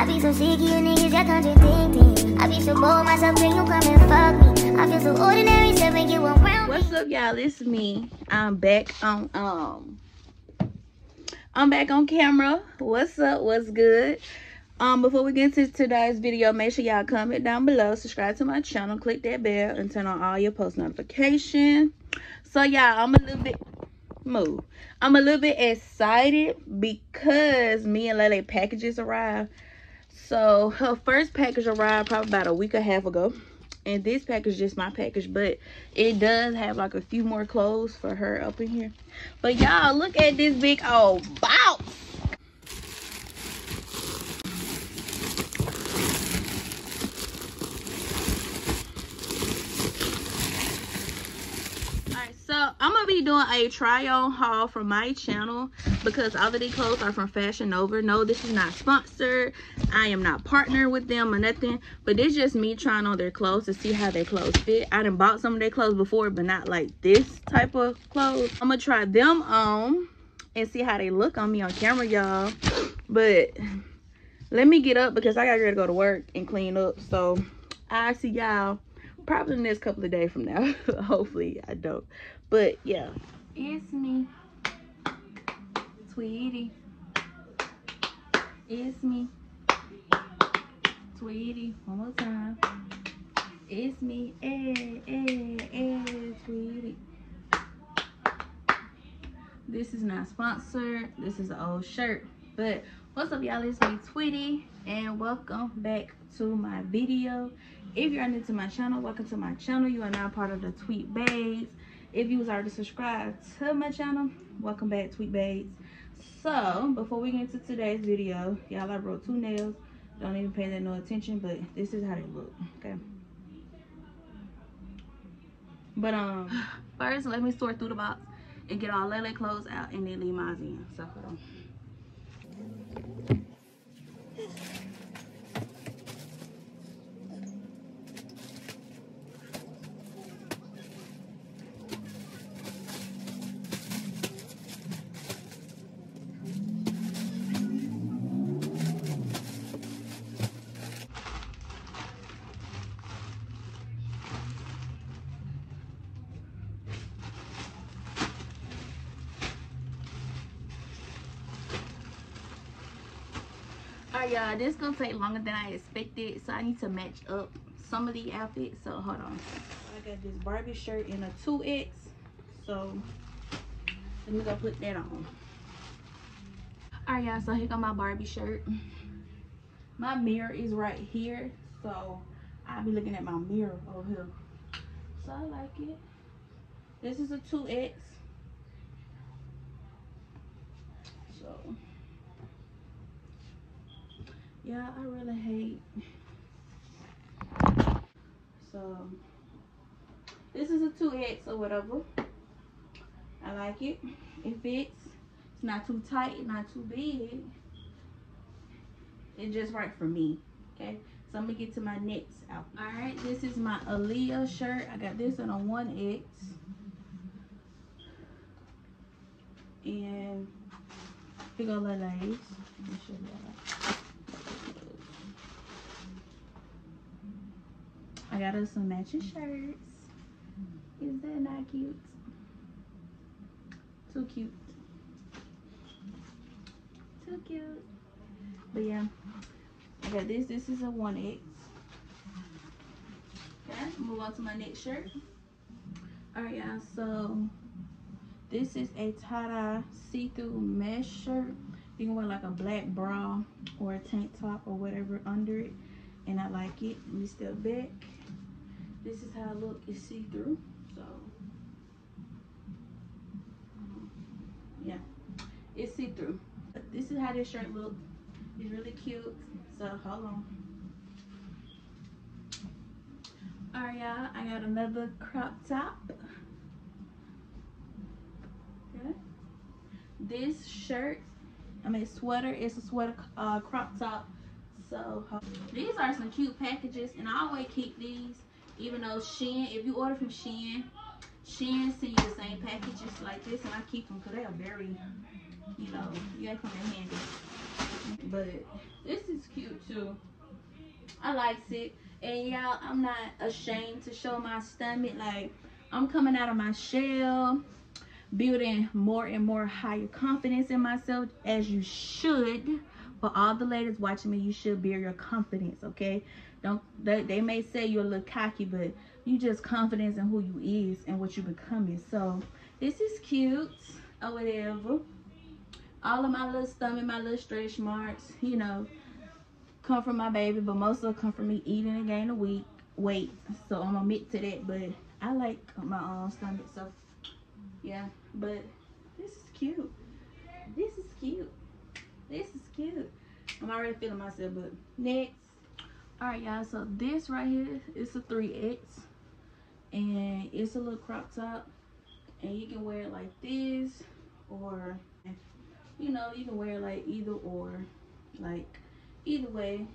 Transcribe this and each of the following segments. I be so sick, you niggas, y'all contradict me. I be so bold, myself, then you come and fuck me. I feel so ordinary, so when you around me. What's up, y'all? It's me. I'm back on camera. What's up? What's good? Before we get to today's video, make sure y'all comment down below, subscribe to my channel, click that bell, and turn on all your post notifications. So y'all, I'm a little bit excited because me and Lele packages arrived. So her first package arrived probably about a week and a half ago, and this package is just my package, but it does have like a few more clothes for her up in here. But y'all, look at this big old box. I'm gonna be doing a try on haul from my channel because all of these clothes are from Fashion Nova. No, this is not sponsored. I am not partnered with them or nothing, but this is just me trying on their clothes to see how their clothes fit. I done bought some of their clothes before, but not like this type of clothes. I'm gonna try them on and see how they look on me on camera, y'all. But let me get up because I got ready to go to work and clean up. So I'll see y'all probably in the next couple of days from now. Hopefully I don't. But yeah, it's me, Tweety. It's me, Tweety. One more time. It's me, Tweety. This is not sponsored. This is an old shirt. But what's up, y'all? It's me, Tweety, and welcome back to my video. If you're new to my channel, welcome to my channel. You are now part of the TweetBabes. If you was already subscribed to my channel, welcome back, TweetBabes. So before we get into today's video, y'all, I broke two nails. Don't even pay that no attention, but this is how they look, okay? But first, let me sort through the box and get all Lele clothes out and then leave mine in. So hold on. Yeah, this is gonna take longer than I expected, so I need to match up some of the outfits. So hold on. I got this Barbie shirt in a 2X, so let me go put that on. All right, y'all, so here got my Barbie shirt. My mirror is right here, so I'll be looking at my mirror over here. So I like it. This is a 2X. So yeah, I really hate. So this is a 2X or whatever. I like it. It fits. It's not too tight, not too big. It's just right for me. Okay. So I'm gonna get to my next outfit. Alright, this is my Aaliyah shirt. I got this on a 1X. And big ol' Lele's. I got us some matching shirts. Is that not cute? Too cute. Too cute. But yeah, I got this. This is a 1X. Okay, move on to my next shirt. Alright, y'all. So this is a tie-dye see-through mesh shirt. You can wear like a black bra or a tank top or whatever under it. And I like it. Let me step back. This is how I look. It's see-through. So yeah, it's see-through. This is how this shirt looks. It's really cute. So hold on. Alright, y'all. I got another crop top. Okay. This shirt, I mean sweater. It's a sweater crop top. So these are some cute packages, and I always keep these, even though Shein, if you order from Shein, Shein send you the same packages like this, and I keep them because they are very you know, you gotta come in handy. But this is cute too. I liked it. And y'all, I'm not ashamed to show my stomach. Like, I'm coming out of my shell, building more and more higher confidence in myself, as you should. For all the ladies watching me, you should build your confidence, okay? Don't they may say you're a little cocky, but you just confidence in who you is and what you becoming. So this is cute or whatever. All of my little stomach, my little stretch marks, you know, come from my baby, but most of it come from me eating and gaining weight. So I'm gonna admit to that, but I like my own stomach, so yeah. But this is cute. This is cute. This is cute. I'm already feeling myself, but next. All right, y'all, so this right here is a 3X, and it's a little crop top, and you can wear it like this, or, you know, you can wear it like either or, like either way,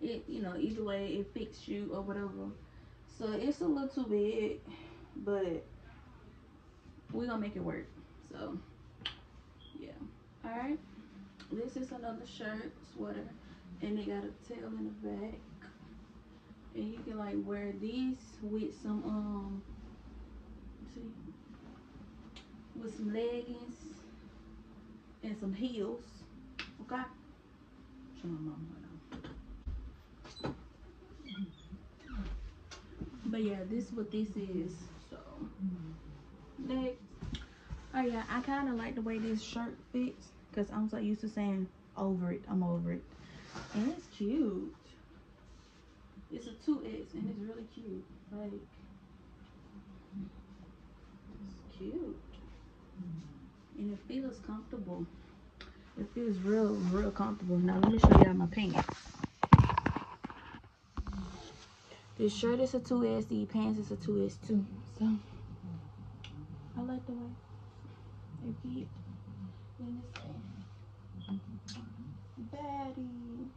it, you know, either way it fits you or whatever. So it's a little too big, but we're gonna make it work. So yeah. All right, this is another shirt, sweater, and it got a tail in the back, and you can like wear these with some with some leggings and some heels, okay? But yeah, this is what this is. So next. Oh yeah, I kind of like the way this shirt fits, because I'm so used to saying over it, I'm over it. And it's cute. It's a 2X and it's really cute. Like, it's cute. And it feels comfortable. It feels real, real comfortable. Now let me show y'all my pants. This shirt is a 2S, these pants is a 2S too. So I like the way they fit. Then it says baddie.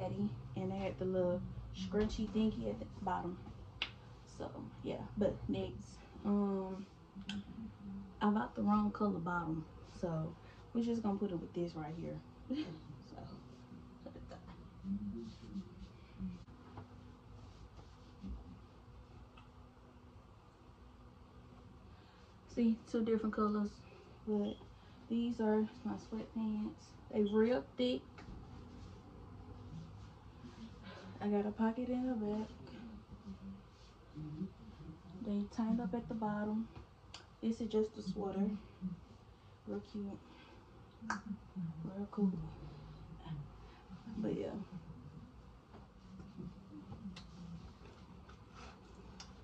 Baddie. And they had the little scrunchy thingy at the bottom. So yeah, but next, I bought the wrong color bottom, so we're just gonna put it with this right here. So put it there. See, two different colors, but these are my sweatpants. They real thick. I got a pocket in the back. They tied up at the bottom. This is just a sweater. Real cute. Real cool. But yeah.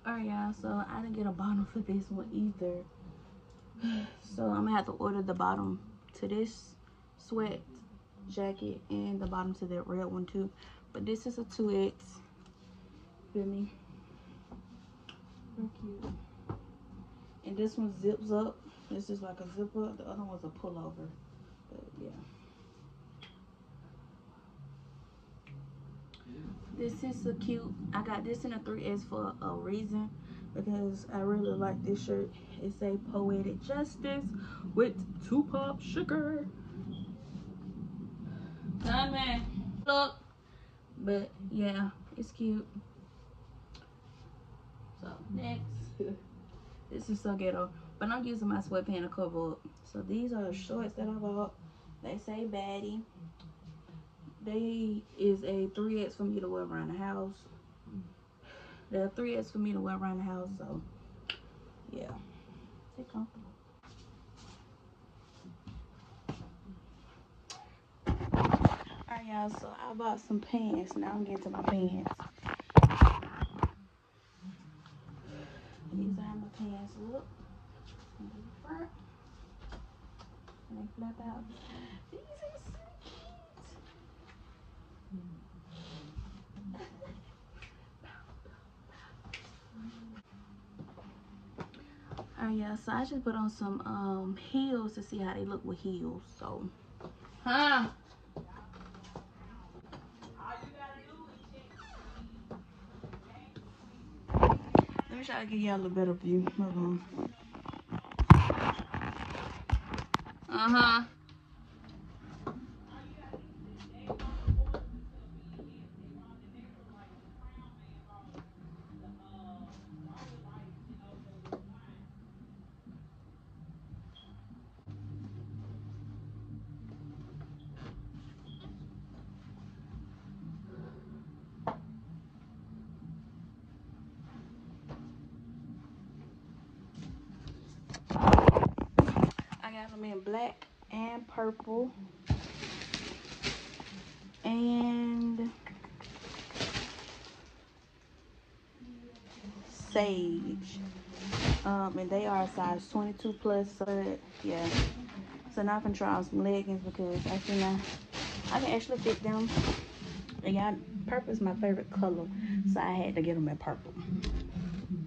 Alright, y'all. So I didn't get a bottom for this one either. So I'm going to have to order the bottom to this sweat jacket and the bottom to that red one too. But this is a 2X. Feel me? Real cute. And this one zips up. This is like a zipper. The other one's a pullover. But yeah. This is so cute. I got this in a 3S for a reason, because I really like this shirt. It's a Poetic Justice with 2 Pop Sugar. Done, man. Look. But yeah, it's cute. So next, this is so ghetto, but I'm using my sweatpants to cover up. So these are shorts that I bought. They say baddie. They is a 3X for me to wear around the house. They're 3X for me to wear around the house. So yeah, they're comfortable. All right, y'all. So I bought some pants. Now I'm getting to my pants. These are my pants. Look, front. And they flap out. These are so cute. Alright, yeah. So I just put on some heels to see how they look with heels. So, huh? wish I could get a little better view. Move on. Uh-huh. I'm in black and purple and sage, and they are size 22 plus. So yeah, so now I can try on some leggings because I can actually fit them. And y'all, purple is my favorite color, so I had to get them in purple.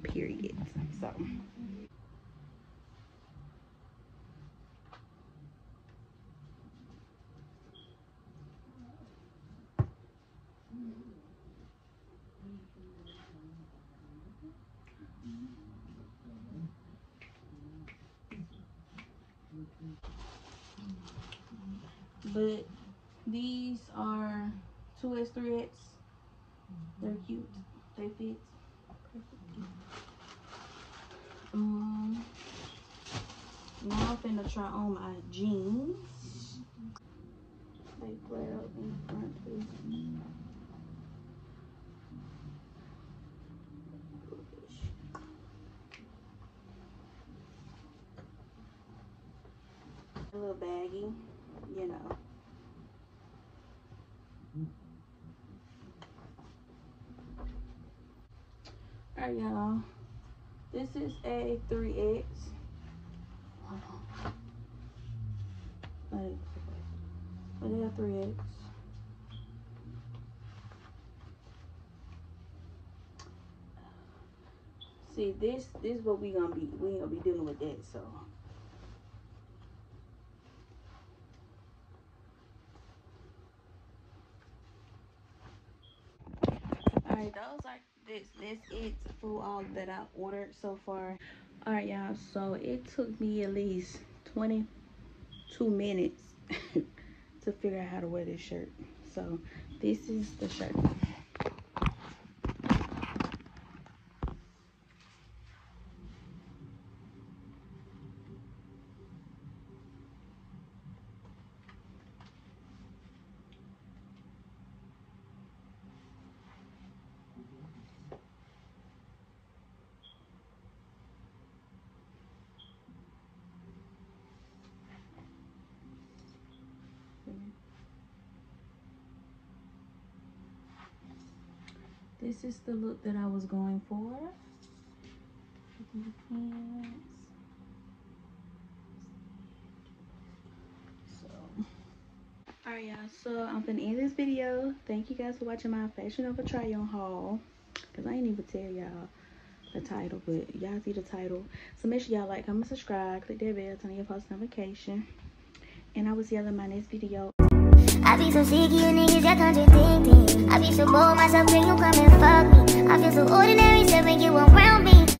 Period. So. But these are 2S, 3X. They're cute. They fit perfectly. Now I'm finna try on my jeans. They flare up in the front too. A little baggy, you know. All right, y'all. This is a 3X. Like, but they are 3X. See, this is what we gonna be dealing with that. So. Alright, those are this is for all that I ordered so far. Alright y'all, so it took me at least 22 minutes to figure out how to wear this shirt. So this is the shirt. This is the look that I was going for. So, alright y'all, so I'm gonna end this video. Thank you guys for watching my Fashion Nova try on haul, because I ain't even tell y'all the title, but y'all see the title. So make sure y'all like, comment, subscribe, click that bell, turn on your post notification, and I will see y'all in my next video. I be so sick of you niggas, y'all contradicting. I be so bold myself, then you come and fuck me. I feel so ordinary, so when you around me.